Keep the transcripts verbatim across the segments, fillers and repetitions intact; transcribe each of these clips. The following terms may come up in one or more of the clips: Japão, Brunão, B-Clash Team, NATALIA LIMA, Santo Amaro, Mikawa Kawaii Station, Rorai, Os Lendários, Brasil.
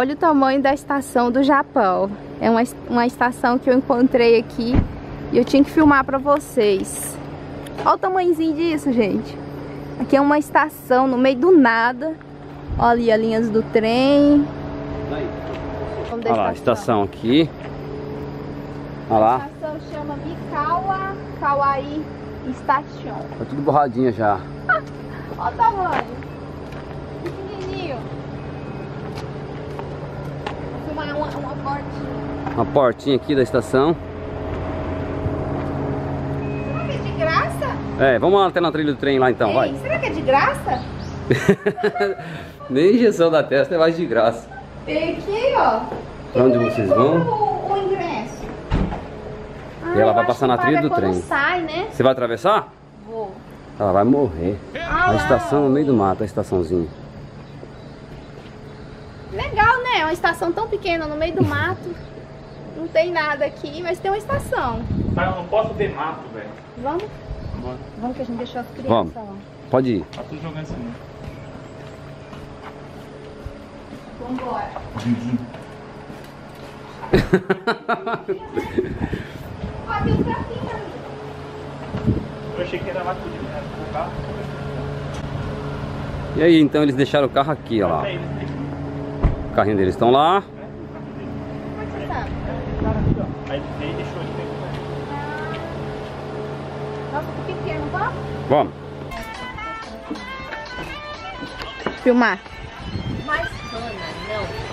Olha o tamanho da estação do Japão. É uma, uma estação que eu encontrei aqui e eu tinha que filmar pra vocês. Olha o tamanhozinho disso, gente. Aqui é uma estação no meio do nada. Olha ali as linhas do trem. Olha lá, a estação aqui. Olha lá. A estação chama Mikawa Kawaii Station. Tá tudo borradinha já. Olha o tamanho. Pequenininho. Vou filmar uma, uma portinha. Uma portinha aqui da estação. Será que é de graça? É, vamos lá até na trilha do trem lá então. Ei, vai. Será que é de graça? Nem injeção da testa é mais de graça. Tem aqui, ó. Pra onde vocês vão? E ela vai passar na trilha do trem. Sai, né? Você vai atravessar? Vou. Ela vai morrer. Ah, a estação no meio do mato, a estaçãozinha. Legal, né? Uma estação tão pequena no meio do mato. Não tem nada aqui, mas tem uma estação. Mas eu não posso ter mato, velho. Vamos? Vamos? Vamos que a gente deixou as crianças lá. Pode ir. Tá tudo jogando assim. Vamos embora. Eu achei que era lá tudo, né? O carro. E aí, então eles deixaram o carro aqui, olha lá. O carrinho deles estão lá. Onde você tá? Aí ele deixou ele pegar. Nossa, que pequeno, vamos? Vamos. Filmar. Mais cana, não.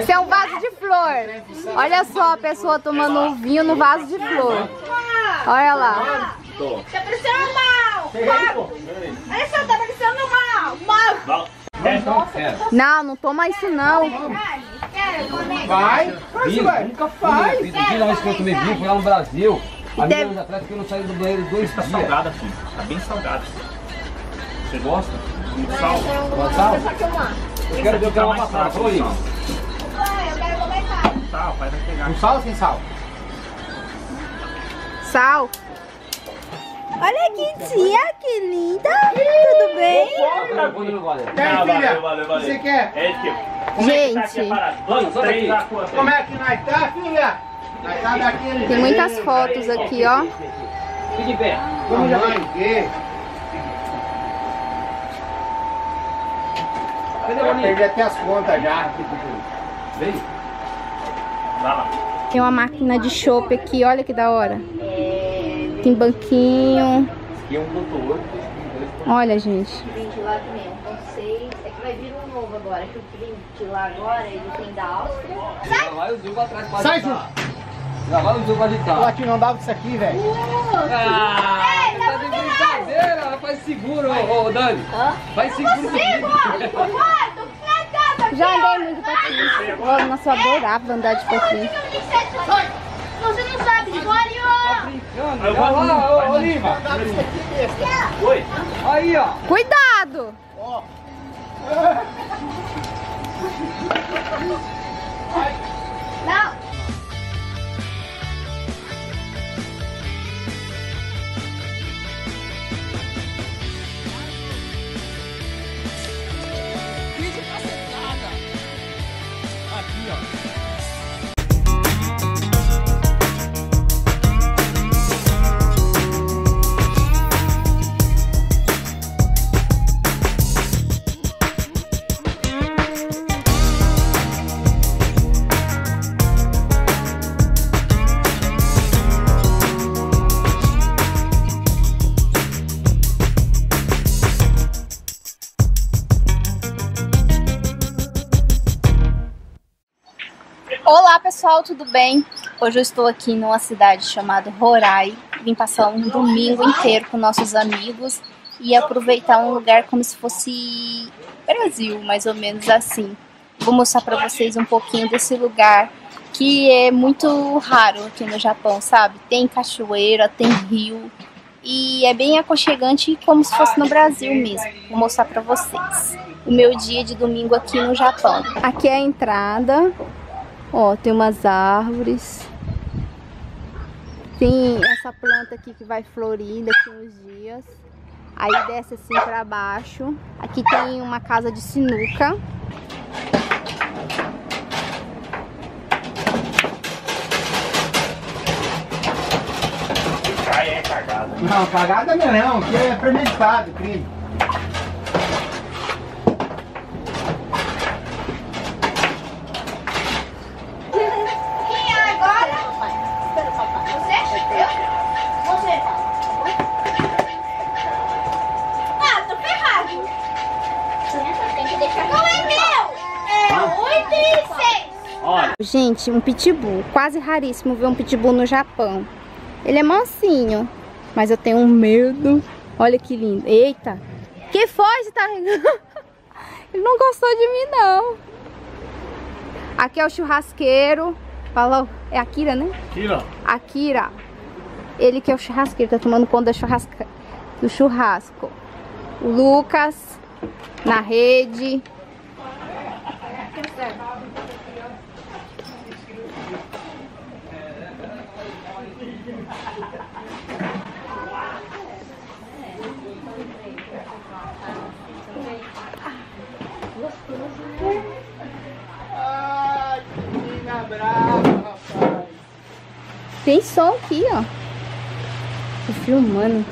Isso é um vaso de flor. Olha só a pessoa tomando um vinho no vaso de flor. Olha lá. Tá parecendo mal. Olha só, tá parecendo mal. Mal. Não, não toma isso não. Vai. Vai. Nunca faz. Eu vi que eu tomei vinho, fui lá no Brasil. Há mil anos atrás que eu não saí do banheiro dois dias. Tá salgada, filho. Tá bem salgada. Você gosta? Muito sal. Eu quero ver o que ela vai passar, falou isso. Eu quero comer sal. Sal, vai pegar. Com sal ou sem sal? Sal. Olha que tia, que linda. Tudo bem? Quer, filha? Você quer? Gente, como é que nós tá, filha? Tem muitas fotos aqui, ó. Fique bem. Vamos lá. Perdi até as contas já. Vem. Vai lá. Tem uma máquina de chopp aqui, olha que da hora. Tem banquinho. Olha, gente. vinte lá também, um ponto seis. É que vai vir um novo agora. Que o vinte lá agora, ele tem da Áustria. Sai! Sai, Ju! Já vai o Ju pra deitar. O latinho não dava com isso aqui, velho. Ah! Tá de brincadeira! Vai seguro, ô, ô Dani. Hã? Vai seguro. Já andei muito pra aqui. Nossa, eu adorava andar de pouquinho. Você não sabe de bolinho. Tá brincando. Olha lá, Oliva. Oi. Aí, ó. Cuidado. Ó. Não. Olá pessoal, tudo bem? Hoje eu estou aqui numa cidade chamada Rorai. Vim passar um domingo inteiro com nossos amigos e aproveitar um lugar como se fosse Brasil, mais ou menos assim. Vou mostrar pra vocês um pouquinho desse lugar que é muito raro aqui no Japão, sabe? Tem cachoeira, tem rio e é bem aconchegante como se fosse no Brasil mesmo. Vou mostrar pra vocês o meu dia de domingo aqui no Japão. Aqui é a entrada. Ó, tem umas árvores. Tem essa planta aqui que vai florir daqui uns dias. Aí desce assim pra baixo. Aqui tem uma casa de sinuca. Não, cagada não é não, aqui é fermentado, crime. Quem é agora? Você? Eu? Você? Ah, tô ferrado. Tem que deixar. Não é meu! É oito e seis. Olha. Gente, um pitbull. Quase raríssimo ver um pitbull no Japão. Ele é mansinho. Mas eu tenho um medo. Olha que lindo. Eita! Que foi? Você tá... Ele não gostou de mim, não. Aqui é o churrasqueiro. Falou? É Akira, né? Akira. Akira. Ele que é o churrasqueiro. Tá tomando conta da churrasca... do churrasco. O Lucas. Na rede. Tem sol aqui, ó. Tô filmando.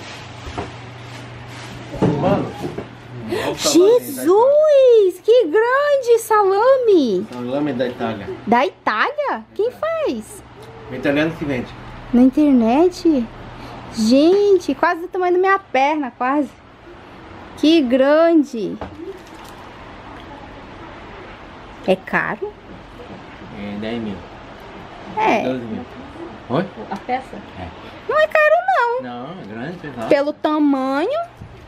Mano, Jesus! Que grande salame! Salame da Itália. Da Itália? Quem faz? O italiano que vende. Na internet? Gente, quase do tamanho da minha perna, quase. Que grande! É caro? É dez mil. É. doze mil. Oi? A peça? É. Não é caro, não. Não, é grande, pesado. Pelo tamanho.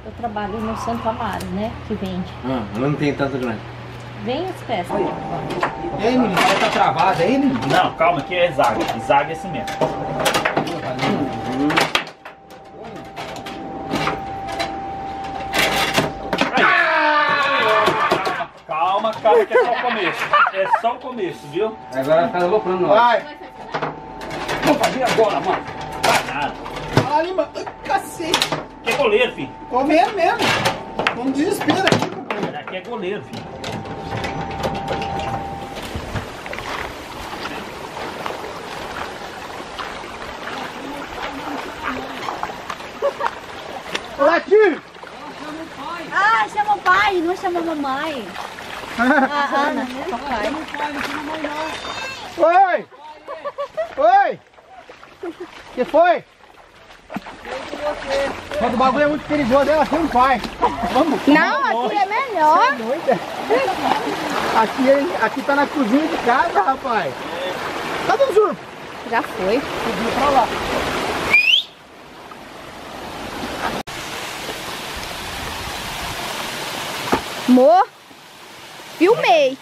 Eu trabalho no Santo Amaro, né? Que vende. Ah, ela não tem tanto grande. Vem as peças. Oi. Ei, menino, tá travada aí, menino? Não, calma, aqui é zaga. Zaga é assim mesmo. Ah! Calma, calma, que é só o começo. É só o começo, viu? Agora tá aloprando nós. Vai! Vamos fazer agora, mano. Vai nada. Olha, mano. Cacete. Que é goleiro, filho. Comer mesmo. Vamos desespero aqui. Aqui é goleiro, filho. Olá, tio. Ah, chama o pai. Não chama a mamãe. Ah, Ana. Papai. Chama o pai, não chama a mãe, não. Oi. Oi. O que foi? Mas o bagulho é muito perigoso, ela tem um pai. Vamos, não, vamos aqui longe. É melhor. Aqui, aqui tá na cozinha de casa, rapaz. Tá dando juro? Já foi. Subiu pra lá. Amor, filmei.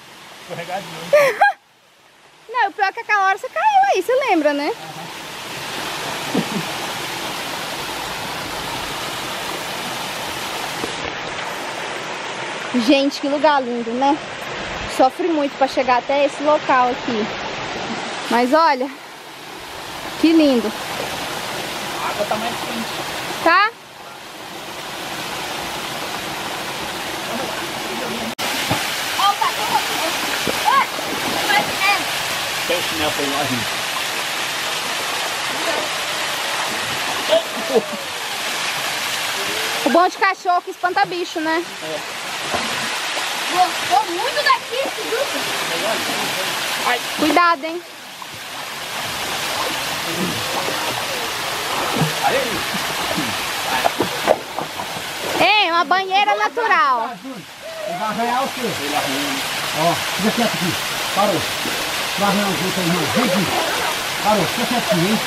Não, o pior é que aquela hora você caiu aí, você lembra, né? Uhum. Gente, que lugar lindo, né? Sofre muito para chegar até esse local aqui. Mas olha, que lindo. A água tá mais quente. Tá? Pega o chinelo pra ir lá, gente. O bom de cachorro que espanta bicho, né? É. Gostou muito daqui, Dudu. Cuidado, hein? É, uma banheira natural. Ele vai arranhar o quê? Ele arranha. Ó, fica quieto aqui. Parou. Vai arranhar o jeito aí, irmão. Vem aqui. Parou, fica quietinho, hein?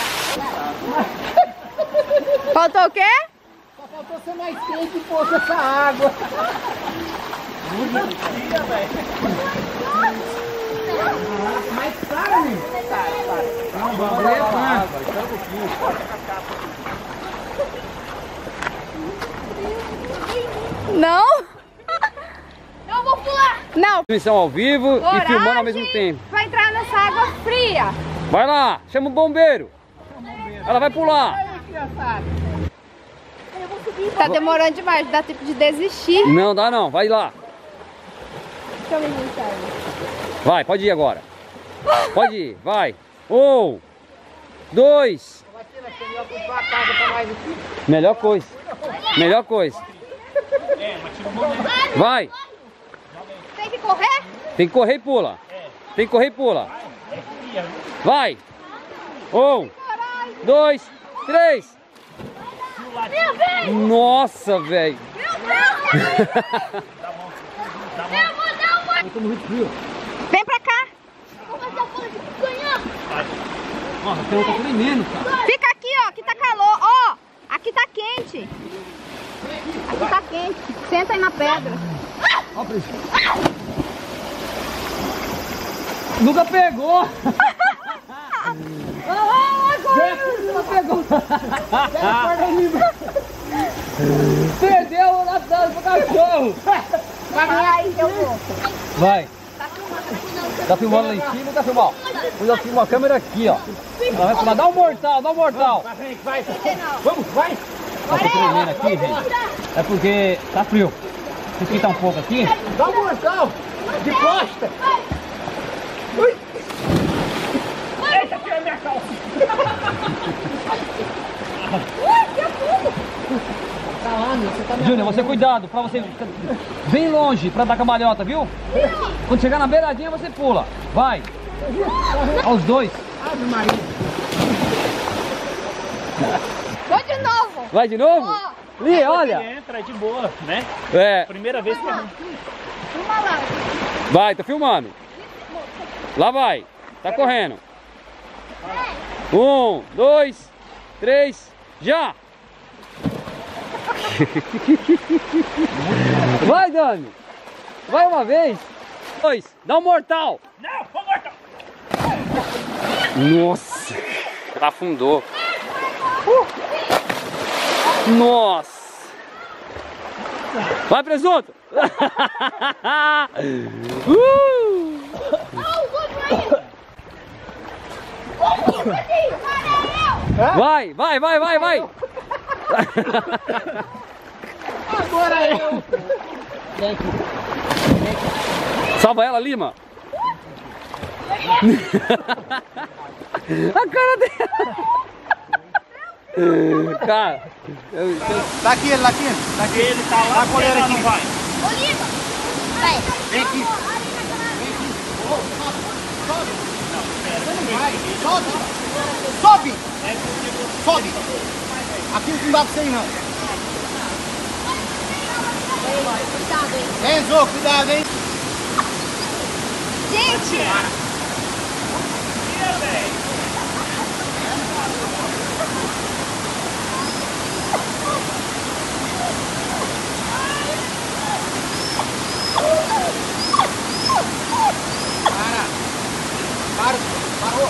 Faltou o quê? Só faltou ser mais quente e pôs essa água. Muito velho. Mais caro, menino. Não, vamos levar. Não? Não vou pular. Não. Transmissão ao vivo e filmando ao mesmo tempo. Vai entrar nessa água fria. Vai lá, chama o bombeiro. Chama o bombeiro. Ela vai pular. Tá demorando demais, dá tempo de desistir. Não dá não, vai lá. Vai, pode ir agora. Pode ir, vai. Um, dois. Melhor coisa. Melhor coisa. Vai. Tem que correr? Tem que correr e pula. Tem que correr e pula. Vai. Um, dois, três. Nossa, velho. Vem pra cá. Nossa, tá tremendo, cara. Fica aqui, ó. Aqui tá calor. Ó, aqui tá quente. Aqui tá quente. Senta aí na pedra. Ó, nunca pegou. Ah, agora ela pegou. Perdeu o laçado pro cachorro. Vai, vai, eu vou. Vai. Tá filmando lá em cima, tá filmando? Eu filmo a câmera aqui, ó. Ela vai filmar. Dá um mortal, dá um mortal. Vamos, vai. Vamos, vai. Nossa, tremendo aqui, gente. É porque tá frio. Se esquentar um pouco aqui. Dá um mortal. De costa. Ui. Eita, que é minha calça. Ui, que afundo. Tá lá, você tá me Júnior, você cuidado, pra você ficar bem longe pra dar cambalhota, viu? Quando chegar na beiradinha, você pula. Vai. Aos dois. Abre, Maria. Vai de novo. Vai de novo? Oh. Li, olha. Entra de boa, né? É. Primeira vez que eu... Vai, tô filmando. Lá vai. Tá correndo. Um, dois, três, já. Vai, Dani. Vai uma vez. Dois. Dá um mortal. Não, vou mortal. Nossa. Ela afundou. Uh. Nossa. Vai, presunto. uh. Vai, vai, vai, vai, vai. Agora eu. Salva ela, Lima. A cara dela. Cara. Eu... Tá aqui ele, tá aqui. Tá aqui ele, tá lá. Tá com ele aqui, vai. Ô, Lima. Vai. Vem aqui. Vem aqui. Sobe. Vai. Sobe. Sobe. Sobe. Aqui não dá pra você ir, não. Cuidado, hein. Vem, Zô, cuidado, hein. Gente! Para! Para! Parou! Parou!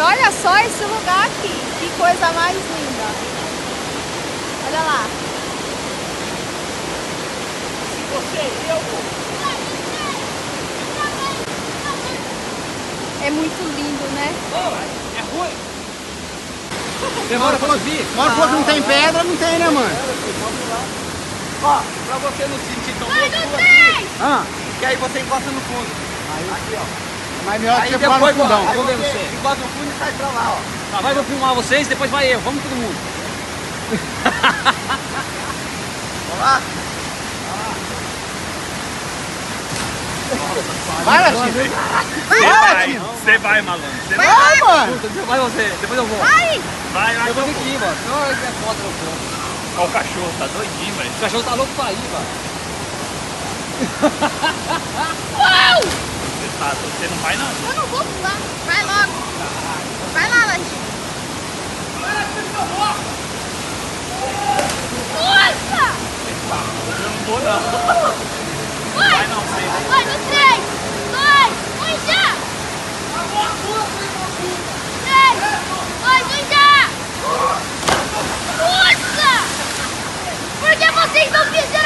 Olha só esse lugar aqui, que coisa mais linda. Olha lá. Se você eu... É muito lindo, né? Oh, é ruim. Demora pra ouvir. Mora que não tem pedra, não tem, né, mano? Ó, pra você não sentir tão bem. Ah, que aí você encosta no fundo. Aí, aqui, ó. Mas melhor aí que depois, no fundão, vamos ver você. Enquadra o fundo e sai pra lá, ó. Tá, vai, vou filmar vocês, depois vai eu, vamos todo mundo. Olá! Vai, Latinho! Vai, você vai, malandro! Você vai, vai, mano! Vai você, depois eu vou! Vai! Vai, vai, eu vou aqui, mano! Não é foda no ponto! Ó, o cachorro tá doidinho, velho! O cachorro tá louco pra ir, mano! Uau! Você, tá, você não vai, não? Eu não vou pular! Vai logo! Vai lá, Latinho! Vai, Latinho, eu vou! Nossa! Eu não vou não. Vai, vai não, sei. Vai no três, dois, um já! Três, dois, um já! Nossa! Por que vocês não fizeram?